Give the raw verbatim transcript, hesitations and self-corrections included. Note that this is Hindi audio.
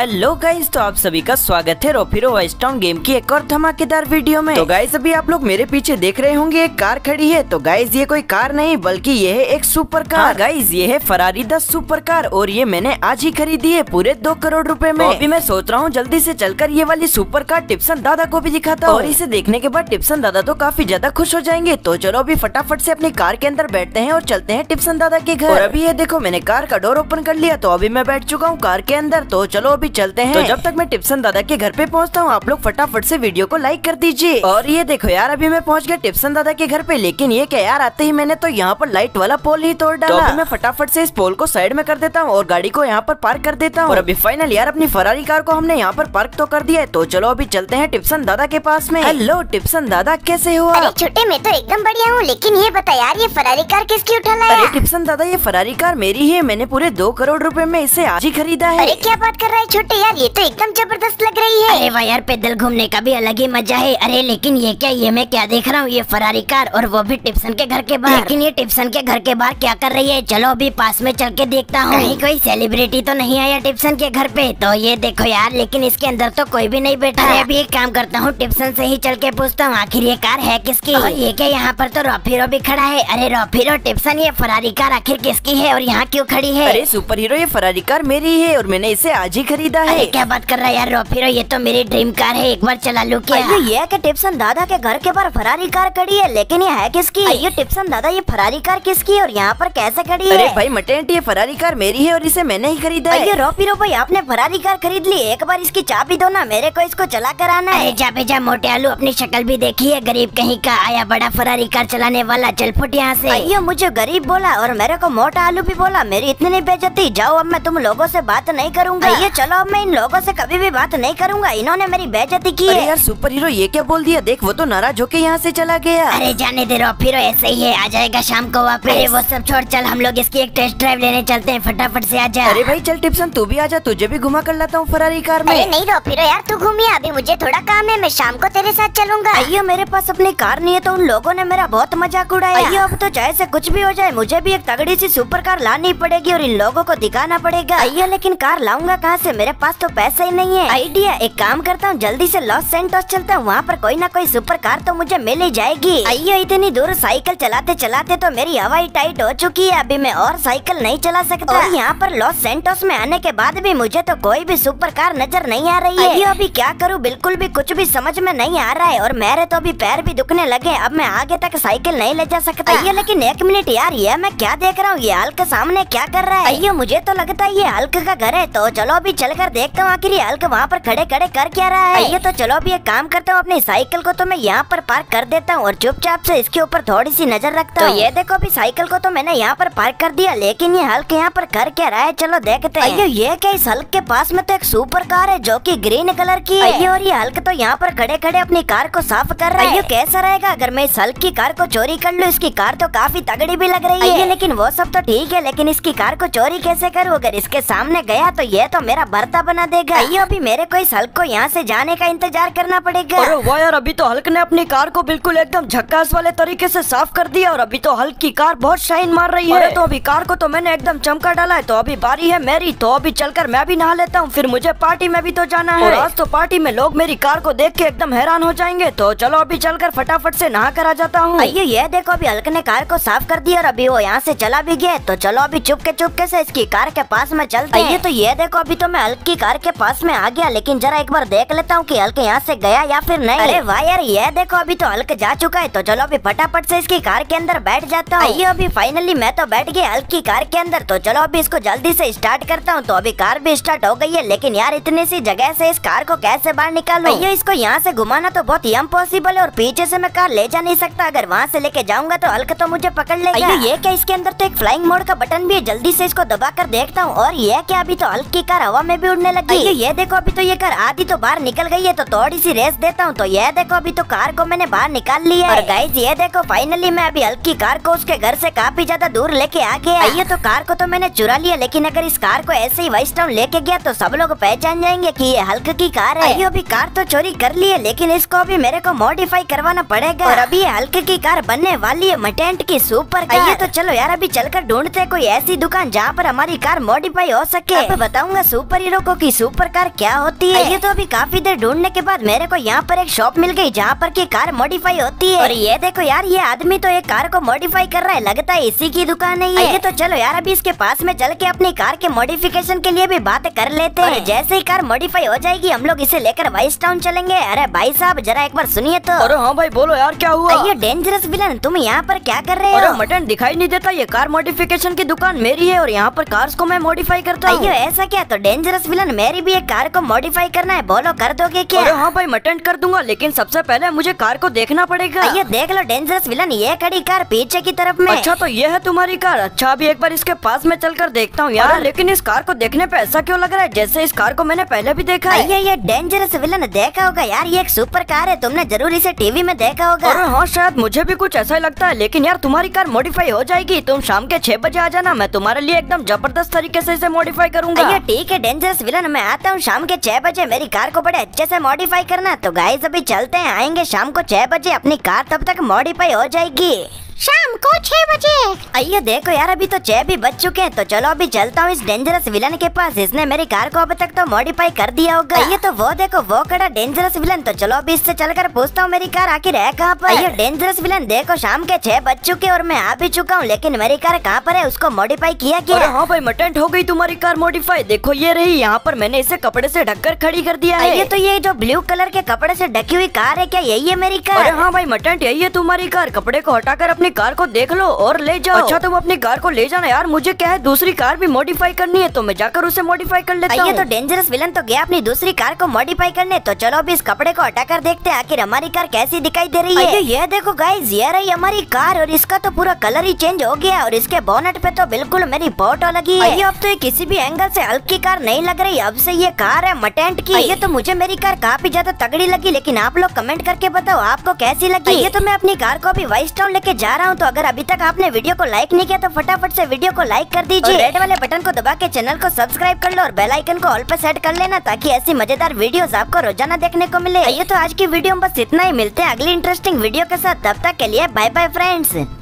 हेलो गाइस, तो आप सभी का स्वागत है rope hero vice town game की एक और धमाकेदार वीडियो में। तो गाइस अभी आप लोग मेरे पीछे देख रहे होंगे एक कार खड़ी है। तो गाइस ये कोई कार नहीं बल्कि ये है एक सुपर कार। हाँ, गाइस ये है फरारी द सुपर कार और ये मैंने आज ही खरीदी है पूरे दो करोड़ रूपए में। तो अभी मैं सोच रहा हूँ जल्दी से चलकर ये वाली सुपर कार टिप्सन दादा को भी दिखाता हूँ और इसे देखने के बाद टिप्सन दादा तो काफी ज्यादा खुश हो जाएंगे। तो चलो अभी फटाफट से अपनी कार के अंदर बैठते हैं और चलते हैं टिप्सन दादा के घर। और अभी ये देखो मैंने कार का डोर ओपन कर लिया, तो अभी मैं बैठ चुका हूँ कार के अंदर। तो चलो भी चलते हैं। तो जब तक मैं टिप्सन दादा के घर पे पहुंचता हूं आप लोग फटाफट से वीडियो को लाइक कर दीजिए। और ये देखो यार अभी मैं पहुंच गया टिप्सन दादा के घर पे, लेकिन ये क्या यार आते ही मैंने तो यहाँ पर लाइट वाला पोल ही तोड़ डाला। तो अभी मैं फटाफट से इस पोल को साइड में कर देता हूँ और गाड़ी को यहाँ पर पार्क कर देता हूँ। और अभी फाइनल यार अपनी फरारी कार को हमने यहाँ पर पार्क तो कर दिया है। तो चलो अभी चलते हैं टिप्सन दादा के पास में। हेलो टिप्सन दादा, कैसे हो? अरे छोटे मैं तो एकदम बढ़िया हूँ, लेकिन ये बता यार ये फरारी कार किसकी उठा लाया? अरे टिप्सन दादा ये फरारी कार मेरी है, मैंने पूरे दो करोड़ रूपए में इसे आज ही खरीदा है। अरे क्या बात कर रहा है छोटे, यार ये तो एकदम जबरदस्त लग रही है। अरे वाह यार पैदल घूमने का भी अलग ही मजा है। अरे लेकिन ये क्या, ये मैं क्या देख रहा हूँ, ये फरारी कार और वो भी टिप्सन के घर के बाहर। लेकिन ये टिप्सन के घर के बाहर क्या कर रही है? चलो अभी पास में चल के देखता हूँ कहीं कोई सेलिब्रिटी तो नहीं आया टिप्सन के घर पे। तो ये देखो यार लेकिन इसके अंदर तो कोई भी नहीं बैठा है। अभी एक काम करता हूँ टिप्सन से ही चल के पूछता हूँ आखिर ये कार है किसकी। और ये क्या यहाँ पर तो रॉप हीरो भी खड़ा है। अरे रॉप हीरो टिप्सन ये फरारी कार आखिर किसकी है और यहाँ क्यों खड़ी है? अरे सुपर हीरो ये फरारी कार मेरी है और मैंने इसे आज ही खरीदा है। क्या बात कर रहा है यार रोप हीरो, ये तो मेरी ड्रीम कार है, एक बार चला लूं क्या? अरे ये कि टिप्सन दादा के घर के बाहर फरारी कार खड़ी है, लेकिन ये है किसकी? ये टिप्सन दादा ये फरारी कार किसकी है और यहाँ पर कैसे खड़ी है? अरे भाई मटेंटी ये फरारी कार मेरी है और इसे मैंने ही खरीदा है। ये रोप हीरो भाई आपने फरारी कार खरीद ली, एक बार इसकी चाबी दो ना, मेरे को इसको चला कर आना है। चाबी जा मोटे आलू, अपनी शक्ल भी देखी है, गरीब कहीं का आया बड़ा फरारी कार चलाने वाला, चल फुट यहाँ से। अयो मुझे गरीब बोला और मेरे को मोटा आलू भी बोला, मेरी इतनी नहीं बेइज्जती। जाओ अब मैं तुम लोगों से बात नहीं करूँगा। ये चलो अब मैं इन लोगों से कभी भी बात नहीं करूंगा, इन्होंने मेरी बेइज्जती की है। अरे यार सुपर हीरो ये क्या बोल दिया, देख वो तो नाराज होके यहाँ से चला गया। अरे जाने दे रॉप हीरो, ऐसे ही है, आ जाएगा शाम को वापस। अरे वो सब छोड़, चल हम लोग इसकी एक टेस्ट ड्राइव लेने चलते हैं, फटाफट से आजा। अरे भाई चल टिप्सन तू भी आजा, तुझे भी घुमा कर लाता हूँ फरारी कार में। अरे नहीं रॉप हीरो यार तू घूमिया, अभी मुझे थोड़ा काम है, मैं शाम को तेरे साथ चलूंगा। अयो मेरे पास अपनी कार नहीं है तो उन लोगों ने मेरा बहुत मजाक उड़ाया। अयो अब तो चाहे से कुछ भी हो जाए मुझे भी एक तगड़ी सी सुपर कार लानी पड़ेगी और इन लोगों को दिखाना पड़ेगा। अयो लेकिन कार लाऊंगा कहाँ से, मेरे पास तो पैसा ही नहीं है। आइडिया, एक काम करता हूँ जल्दी से लॉस सैंटोस चलता हूँ, वहाँ पर कोई ना कोई सुपर कार तो मुझे मिल ही जाएगी। आइयो इतनी दूर साइकिल चलाते चलाते तो मेरी हवाई टाइट हो चुकी है, अभी मैं और साइकिल नहीं चला सकता। और यहाँ पर लॉस सैंटोस में आने के बाद भी मुझे तो कोई भी सुपर कार नजर नहीं आ रही है। अभी क्या करूँ, बिल्कुल भी कुछ भी समझ में नहीं आ रहा है और मेरे तो अभी पैर भी दुखने लगे, अब मैं आगे तक साइकिल नहीं ले जा सकता। आइयो लेकिन एक मिनट यार, ये मैं क्या देख रहा हूँ, ये हल्क सामने क्या कर रहा है? आइयो मुझे तो लगता है ये हल्क का घर है। तो चलो अभी चलकर देखता हूँ आखिर ये हल्क वहाँ पर खड़े खड़े कर क्या रहा है। ये तो चलो अभी एक काम करता हूँ, अपनी साइकिल को तो मैं यहाँ पर पार्क कर देता हूँ और चुपचाप से इसके ऊपर थोड़ी सी नजर रखता हूँ। तो ये देखो अभी साइकिल को तो मैंने यहाँ पर पार्क कर दिया, लेकिन ये हल्क यहाँ पर कर क्या रहा है, चलो देखते हैं। ये क्या, इस हल्क के पास में तो एक सुपर कार है जो की ग्रीन कलर की है और ये हल्क तो यहाँ पर खड़े खड़े अपनी कार को साफ कर रहा है। कैसा रहेगा अगर मैं इस हल्क की कार को चोरी कर लूँ, इसकी कार तो काफी तगड़ी भी लग रही है। लेकिन वो सब तो ठीक है, लेकिन इसकी कार को चोरी कैसे करूँ, अगर इसके सामने गया तो ये तो मेरा भरता बना देगा। अयो अभी मेरे को इस हल्क को यहाँ से जाने का इंतजार करना पड़ेगा। अरे वाह यार अभी तो हल्क ने अपनी कार को बिल्कुल एकदम झक्कास वाले तरीके से साफ कर दिया और अभी तो हल्क की कार बहुत शाइन मार रही है। तो अभी कार को तो मैंने एकदम चमका डाला है, तो अभी बारी है मेरी, तो अभी चलकर मैं भी नहा लेता हूँ, फिर मुझे पार्टी में भी तो जाना है। आज तो पार्टी में लोग मेरी कार को देख के एकदम हैरान हो जाएंगे। तो चलो अभी चलकर फटाफट से नहा कर आ जाता हूँ। अयो ये देखो अभी हल्क ने कार को साफ कर दिया और अभी वो यहाँ से चला भी गया। तो चलो अभी चुपके चुपके से इसकी कार के पास में चलते हैं। तो ये देखो अभी तो मैं हल्क की कार के पास में आ गया, लेकिन जरा एक बार देख लेता हूँ कि हल्क यहाँ से गया या फिर नहीं। अरे वाह यार ये देखो अभी तो हल्क जा चुका है। तो चलो अभी फटाफट से इसकी कार के अंदर बैठ जाता हूँ। ये अभी फाइनली मैं तो बैठ गया हल्क की कार के अंदर। तो चलो अभी इसको जल्दी से स्टार्ट करता हूँ। तो अभी कार भी स्टार्ट हो गई है, लेकिन यार इतनी सी जगह से इस कार को कैसे बाहर निकालूं? ये इसको यहाँ से घुमाना तो बहुत ही इम्पॉसिबल है और पीछे से मैं कार ले जा नहीं सकता, अगर वहाँ से लेके जाऊंगा तो हल्क तो मुझे पकड़ लेगा। ये क्या, इसके अंदर तो एक फ्लाइंग मोड का बटन भी है, जल्दी से इसको दबा कर देखता हूँ। और ये क्या, अभी तो हल्क की कार हवा में भी उड़ने लगी। ये देखो अभी तो ये कार आधी तो बाहर निकल गई है, तो थोड़ी सी रेस देता हूँ। तो ये देखो अभी तो कार को मैंने बाहर निकाल लिया। और गाइस ये देखो फाइनली मैं अभी हल्की कार को उसके घर से काफी ज्यादा दूर लेके आ गया। ये तो कार को तो मैंने चुरा लिया, लेकिन अगर इस कार को ऐसे ही वाइस टाउन लेके गया तो सब लोग पहचान जाएंगे कि ये हल्क की कार है। ये अभी कार तो चोरी कर ली है, लेकिन इसको अभी मेरे को मॉडिफाई करवाना पड़ेगा। और अभी ये हल्क की कार बनने वाली है मटेंट की सुपर कार। तो चलो यार अभी चलकर ढूंढते कोई ऐसी दुकान जहाँ पर हमारी कार मॉडिफाई हो सके। बताऊंगा सुपर सुपर हीरो को की सुपर कार क्या होती है ये तो अभी काफी देर ढूंढने के बाद मेरे को यहाँ पर एक शॉप मिल गई जहाँ पर की कार मॉडिफाई होती है। और ये देखो यार, ये आदमी तो एक कार को मॉडिफाई कर रहा है, लगता है इसी की दुकान है ये। तो चलो यार अभी इसके पास में चल के अपनी कार के मॉडिफिकेशन के लिए भी बात कर लेते हैं। जैसे ही कार मॉडिफाई हो जाएगी हम लोग इसे लेकर वाइस टाउन चलेंगे। अरे भाई साहब जरा एक बार सुनिए तो। अरे हाँ भाई बोलो यार क्या हुआ। ये डेंजरस विलन तुम यहाँ पर क्या कर रहे हो। मटन दिखाई नहीं देता, ये कार मॉडिफिकेशन की दुकान मेरी है और यहाँ पर कार्स को मैं मॉडिफाई करता हूँ। ऐसा क्या, तो डेंजरस विलन मेरी भी एक कार को मॉडिफाई करना है, बोलो कर दोगे क्या। अरे हाँ भाई मटन कर दूंगा, लेकिन सबसे पहले मुझे कार को देखना पड़ेगा। ये देख लो डेंजरस विलन, ये खड़ी कार पीछे की तरफ में। अच्छा तो ये है तुम्हारी कार, अच्छा अभी एक बार इसके पास में चल कर देखता हूँ यार। लेकिन इस कार को देखने पे ऐसा क्यों लग रहा है जैसे इस कार को मैंने पहले भी देखा है। ये डेंजरस विलन देखा होगा यार, ये एक सुपर कार है, तुमने जरूर इसे टीवी में देखा होगा। अरे हाँ शायद मुझे भी कुछ ऐसा ही लगता है। लेकिन यार तुम्हारी कार मॉडिफाई हो जाएगी, तुम शाम के छह बजे आ जाना, मैं तुम्हारे लिए एकदम जबरदस्त तरीके से इसे मॉडिफाई करूंगा। ये ठीक है डेंजरस विलन, मैं आता हूँ शाम के छह बजे, मेरी कार को बड़े अच्छे से मॉडिफाई करना। तो गाइस अभी चलते हैं, आएंगे शाम को छह बजे, अपनी कार तब तक मॉडिफाई हो जाएगी। शाम को छह बजे। आइए देखो यार अभी तो छह भी बज चुके हैं। तो चलो अभी चलता हूँ इस डेंजरस विलन के पास, इसने मेरी कार को अब तक तो मॉडिफाई कर दिया होगा। ये तो वो देखो वो खड़ा डेंजरस विलन। तो चलो अभी इससे चलकर पूछता हूँ मेरी कार आखिर है कहाँ पर। ये डेंजरस विलन देखो शाम के छह बज चुके और मैं आ भी चुका हूँ, लेकिन मेरी कार कहाँ पर है, उसको मॉडिफाई किया क्या। हाँ भाई मटेंट हो गई तुम्हारी कार मॉडिफाई, देखो ये रही, यहाँ पर मैंने इसे कपड़े से ढककर खड़ी कर दिया है। ये तो ये जो ब्लू कलर के कपड़े से ढकी हुई कार है क्या, यही है मेरी कार। हाँ भाई मटेंट यही है तुम्हारी कार, कपड़े को हटाकर अपनी कार को देख लो और ले जाओ। अच्छा तुम अपनी कार को ले जाना यार, मुझे क्या है दूसरी कार भी मॉडिफाई करनी है, तो मैं जाकर उसे मॉडिफाई कर लेता हूँ। तो डेंजरस विलन तो गया अपनी दूसरी कार को मॉडिफाई करने। तो चलो अभी इस कपड़े को हटाकर देखते हैं आखिर हमारी कार कैसी दिखाई दे रही है। ये देखो गाइस ये रही हमारी कार, और इसका तो पूरा कलर ही चेंज हो गया, और इसके बोनेट पे तो बिल्कुल मेरी फोटो लगी है। अब तो ये किसी भी एंगल से हल्क की कार नहीं लग रही, अब से ये कार है मटेंट की। ये तो मुझे मेरी कार काफी ज्यादा तगड़ी लगी, लेकिन आप लोग कमेंट करके बताओ आपको कैसी लगी। ये तो मैं अपनी कार को अभी वाइस टाउन लेके जा रहा हूँ। तो अगर अभी तक आपने वीडियो को लाइक नहीं किया तो फटाफट से वीडियो को लाइक कर दीजिए, रेड वाले बटन को दबा के चैनल को सब्सक्राइब कर लो और बेल आइकन को ऑल पर सेट कर लेना, ताकि ऐसी मजेदार वीडियोस आपको रोजाना देखने को मिले। ये तो आज की वीडियो में बस इतना ही, मिलते हैं अगली इंटरेस्टिंग वीडियो के साथ, तब तक के लिए बाय बाय फ्रेंड्स।